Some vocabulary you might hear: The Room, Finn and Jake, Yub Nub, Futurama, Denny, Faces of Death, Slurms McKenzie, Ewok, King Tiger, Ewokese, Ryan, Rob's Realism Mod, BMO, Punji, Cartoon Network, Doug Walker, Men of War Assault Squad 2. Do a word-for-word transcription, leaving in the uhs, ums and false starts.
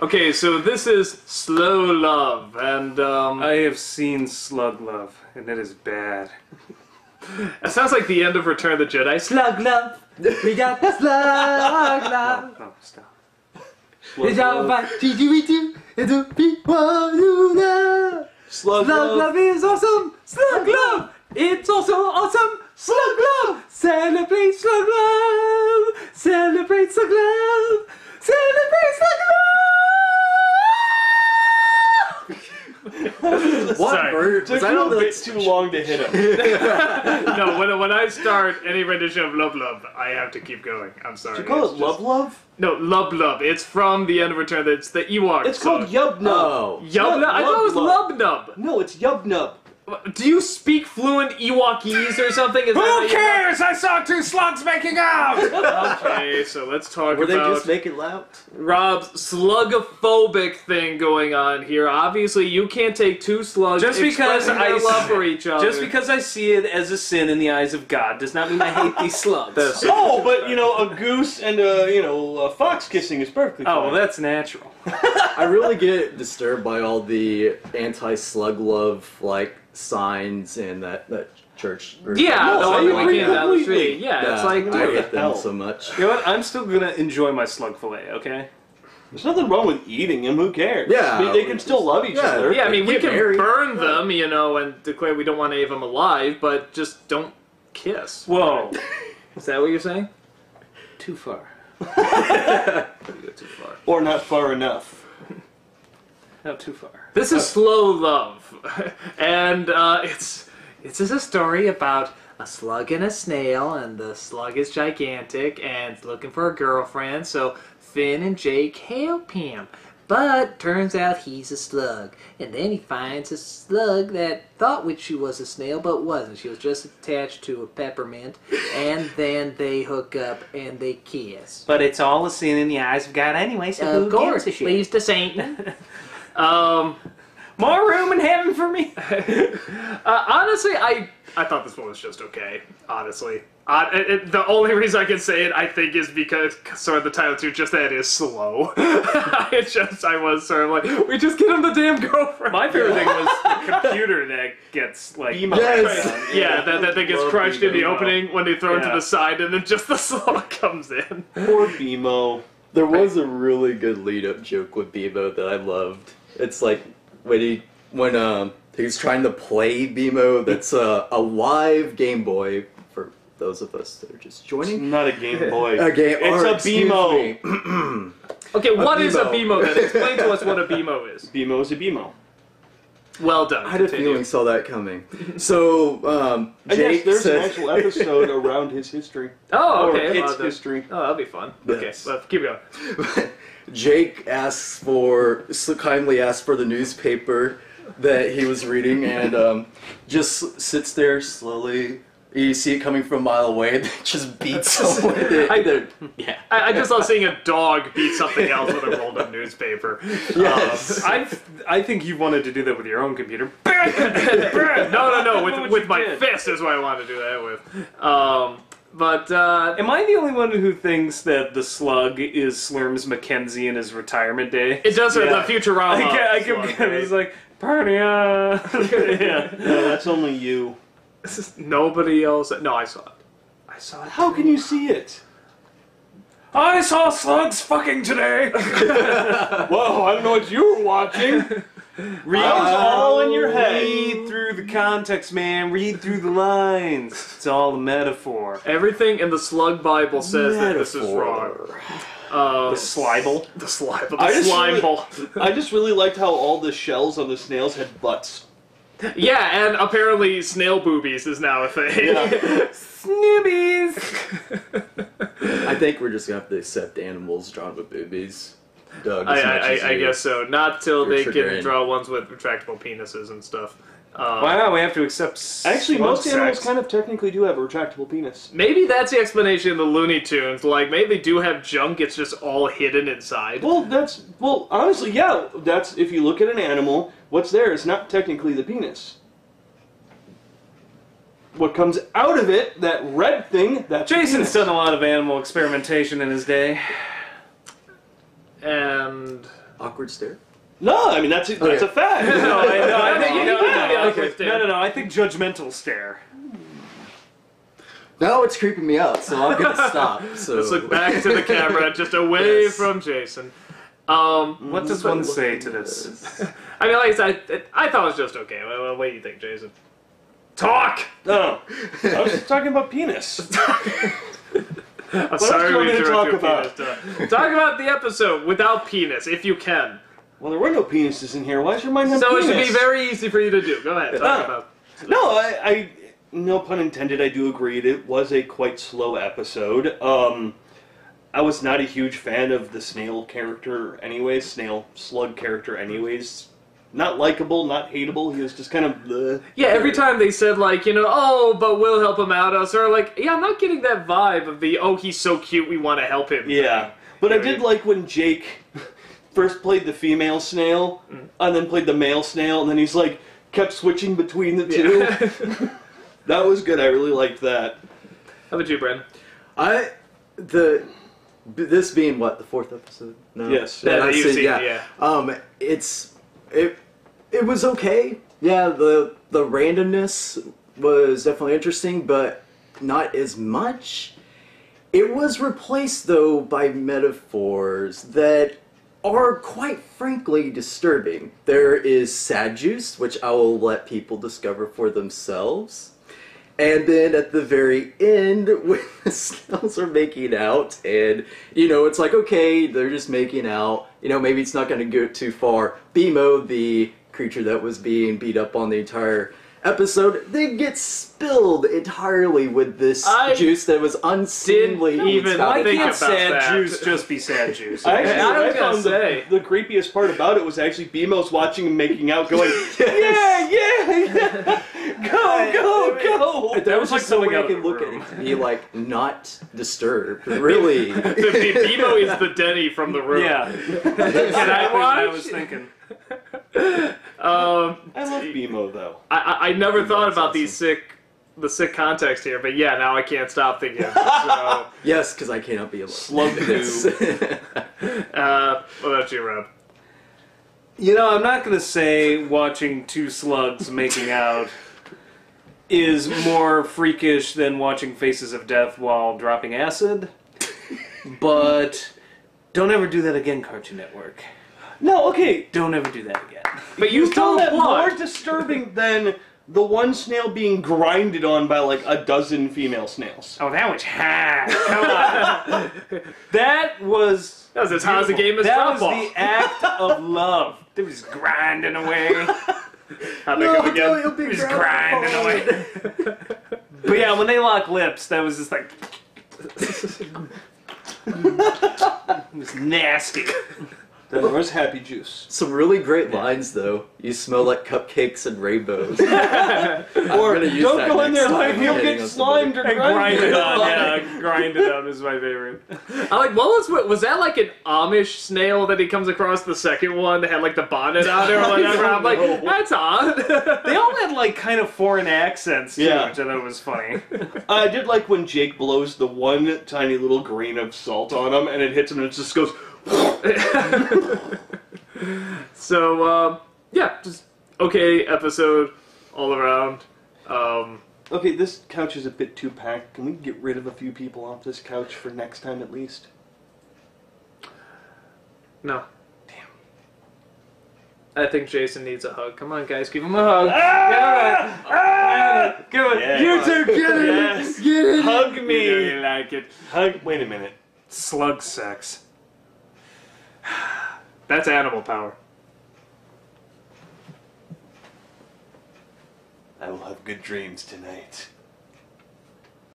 Okay, so this is Slow Love, and um... I have seen Slug Love, and it is bad. It sounds like the end of Return of the Jedi. Slug Love! We got the Slug Love! No, no, stop. Slug it's all about G G V two, and the people you love! Slug Love! Slug Love is awesome! Slug Love! It's also awesome! Slug Love! Celebrate Slug Love! Celebrate Slug Love! Celebrate Slug Love! What Sorry. Bird? Took you a bit too long to hit him. No, when when I start any rendition of Love Love, I have to keep going. I'm sorry. Did you call it's it just... Love Love? No, Lub Lub. It's from the end of Return. It's the Ewok. It's song. Called Yub Nub. Oh. Yub Nub? I thought it was Lub Nub. No, it's Yub Nub. Do you speak fluent Ewokese or something? Is Who cares? I saw two slugs making out! Okay, so let's talk Were about... Were they just making loud? Rob's slugophobic thing going on here. Obviously, you can't take two slugs just because I love for each other. Just because I see it as a sin in the eyes of God does not mean I hate these slugs. Oh, but, you know, a goose and a, you know, a fox kissing is perfectly fine. Oh, well, that's natural. I really get disturbed by all the anti-slug love, like, signs and that that church. Yeah, no, so I agree completely. Yeah, yeah, it's like dude, I hate them so much. You know what? I'm still gonna enjoy my slug fillet. Okay. There's nothing wrong with eating them. Who cares? Yeah, I mean, they can still love each yeah, other. Yeah, I mean, we can married. burn them, you know, and declare we don't want any of them alive, but just don't kiss. Whoa, is that what you're saying? Too far. You go too far. Or not far enough. Not too far. This is Slow Love, and uh, it's it's just a story about a slug and a snail, and the slug is gigantic and it's looking for a girlfriend. So Finn and Jake help him, but turns out he's a slug, and then he finds a slug that thought which she was a snail but wasn't. She was just attached to a peppermint, and then they hook up and they kiss. But it's all a sin in the eyes of God anyway. So of who course, gives a shit? Pleased to Satan. Um, more room in heaven for me. uh, honestly, I I thought this one was just okay. Honestly, I, it, it, the only reason I can say it, I think, is because sort of the title too. Just that it is slow. It's just I was sort of like, we just get him the damn girlfriend. My favorite thing was the computer that gets like yes. yeah, yeah, that that, that gets Poor crushed B M O. In the opening when they throw yeah. him to the side, and then just the slug comes in. Poor B M O. There was a really good lead-up joke with B M O that I loved. It's like when he when um he's trying to play B M O. That's uh, a live Game Boy for those of us that are just joining. It's not a Game Boy. A game, it's a B M O. Okay, what is a B M O? Then explain to us what a B M O is. B M O is a B M O. Well done. I had a feeling saw that coming. So um, Jake yes, there's says, an actual episode around his history. Oh, okay. It's uh, history. Oh, that'll be fun. Yes. Okay, well, keep going. Jake asks for, so kindly asks for the newspaper that he was reading, and um, just sits there slowly. You see it coming from a mile away, and it just beats someone. I, yeah. I, I just love seeing a dog beat something else with a rolled-up newspaper. Yes. Um, I've, I think you wanted to do that with your own computer. no, no, no, with, with my did. fist is what I wanted to do that with. Um... But, uh... Am I the only one who thinks that the slug is Slurms McKenzie in his retirement day? It does, yeah. The Futurama. I can, I can, slug, right? He's like, party on! Yeah. No, that's only you. This is nobody else. No, I saw it. I saw it. How too. Can you see it? I saw slugs fucking today! Whoa, I don't know what you were watching! Read uh, it's all in your head. Read through the context, man. Read through the lines. It's all a metaphor. Everything in the Slug Bible says metaphor. That this is wrong. Um, the Slible. The Slible. The I Slible. Just really, I just really liked how all the shells on the snails had butts. Yeah, and apparently snail boobies is now a thing. Yeah. Snoobies! I think we're just going to have to accept animals drawn with boobies. Doug, I, I, I, I guess so. Not till they can draw ones with retractable penises and stuff. Um, wow, we have to accept. Actually, most sex. Animals kind of technically do have a retractable penis. Maybe that's the explanation in the Looney Tunes. Like, maybe they do have junk. It's just all hidden inside. Well, that's well. Honestly, yeah. That's if you look at an animal, what's there is not technically the penis. What comes out of it, that red thing, that Jason's done a lot of animal experimentation in his day. And awkward stare? No, I mean, that's a, that's okay. a fact. No, no, I, no, I think you know, no, no, okay. no, no, no, I think judgmental stare. No, it's creeping me out, so I'm going to stop. So. Let's look back to the camera, just away yes. from Jason. Um, what does one say to this? this? I mean, like I said, it, I thought it was just okay. What, what do you think, Jason? Talk! No. Oh, I was just talking about penis. I'm what sorry we interrupted talk your about? Penis. Talk about the episode without penis, if you can. Well, there were no penises in here. Why is your mind on so penis? So it should be very easy for you to do. Go ahead. Talk uh, about no, I, I... No pun intended, I do agree. It was a quite slow episode. Um... I was not a huge fan of the snail character anyways, snail slug character anyways. Not likable, not hateable, he was just kind of the. Yeah, every time they said like, you know, oh, but we'll help him out, us, or like, yeah, I'm not getting that vibe of the, oh, he's so cute, we want to help him. Yeah, but I did like when Jake first played the female snail, mm-hmm. and then played the male snail, and then he's like, kept switching between the two. Yeah. That was good, I really liked that. How about you, Brad? I, the... This being what the fourth episode? No. Yes. Yeah, that seen, seen, yeah. yeah. Um, it's it it was okay. Yeah, the the randomness was definitely interesting, but not as much. It was replaced though by metaphors that are quite frankly disturbing. There is sad juice, which I will let people discover for themselves. And then at the very end, when the snails are making out, and, you know, it's like, okay, they're just making out. You know, maybe it's not going to go too far. B M O, the creature that was being beat up on the entire episode, they get spilled entirely with this I juice that was unseemly. Didn't even I think about sad that. Juice just be sad juice. I actually I was I found say. The, the creepiest part about it was actually B M O's watching and making out, going, yes. yeah, yeah, yeah. Go, go, go! That, that was like something I can look room. At and be like, not disturbed. Really. The B M O is the Denny from The Room. Yeah. That's I watch? I was thinking. um, I love B M O though. I, I, I never B M O thought about awesome. these sick, the sick context here, but yeah, now I can't stop thinking. So. Yes, because I cannot be alone. Slump this. uh, what about you, Rob? You know, I'm not going to say watching two slugs making out is more freakish than watching Faces of Death while dropping acid, but don't ever do that again, Cartoon Network. No, okay. Don't ever do that again. But you, you found that more disturbing than the one snail being grinded on by like a dozen female snails. Oh, that was hot. Come on. That was... That was as hot as the game is That was the act of love. They were just grinding away. How'd no, they go again? Be just grinding away. But yeah, when they lock lips, that was just like... It was nasty. There was happy juice. Some really great lines, though. You smell like cupcakes and rainbows. Or use don't that go in there like you'll get slimed or grinded on. Yeah, grinded on is my favorite. I like. What was was that like an Amish snail that he comes across the second one that had like the bonnet on or whatever? I'm like, that's odd. They all had like kind of foreign accents too, yeah. which I thought was funny. I did like when Jake blows the one tiny little grain of salt on him and it hits him and it just goes. So, um, yeah, just okay episode all around. Um, okay, this couch is a bit too packed. Can we get rid of a few people off this couch for next time at least? No. Damn. I think Jason needs a hug. Come on, guys, give him a hug. Ah! Yeah, all right. Ah! Ah! Come on. Yeah, you two, get it. Yes. Get it. Hug me. You really like it. Hug. Wait a minute. Slug sex. That's animal power. I will have good dreams tonight.